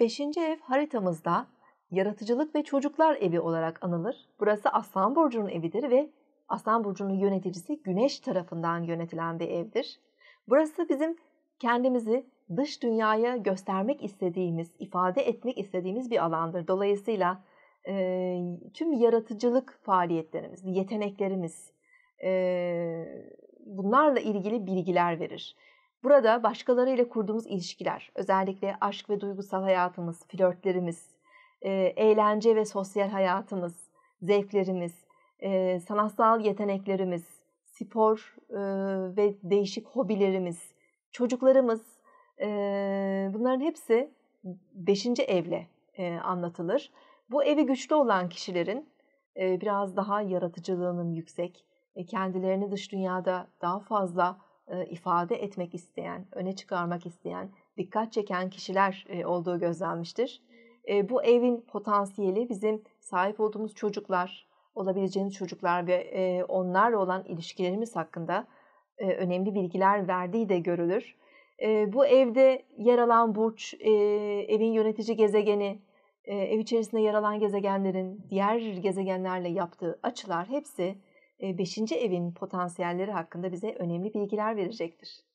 Beşinci ev haritamızda yaratıcılık ve çocuklar evi olarak anılır. Burası Aslan Burcu'nun evidir ve Aslan Burcu'nun yöneticisi Güneş tarafından yönetilen bir evdir. Burası bizim kendimizi dış dünyaya göstermek istediğimiz, ifade etmek istediğimiz bir alandır. Dolayısıyla tüm yaratıcılık faaliyetlerimiz, yeteneklerimiz bunlarla ilgili bilgiler verir. Burada başkalarıyla kurduğumuz ilişkiler, özellikle aşk ve duygusal hayatımız, flörtlerimiz, eğlence ve sosyal hayatımız, zevklerimiz, sanatsal yeteneklerimiz, spor ve değişik hobilerimiz, çocuklarımız, bunların hepsi 5. evle anlatılır. Bu evi güçlü olan kişilerin biraz daha yaratıcılığının yüksek, kendilerini dış dünyada daha fazla ifade etmek isteyen, öne çıkarmak isteyen, dikkat çeken kişiler olduğu gözlenmiştir. Bu evin potansiyeli bizim sahip olduğumuz çocuklar, olabileceğimiz çocuklar ve onlarla olan ilişkilerimiz hakkında önemli bilgiler verdiği de görülür. Bu evde yer alan burç, evin yönetici gezegeni, ev içerisinde yer alan gezegenlerin diğer gezegenlerle yaptığı açılar hepsi 5. evin potansiyelleri hakkında bize önemli bilgiler verecektir.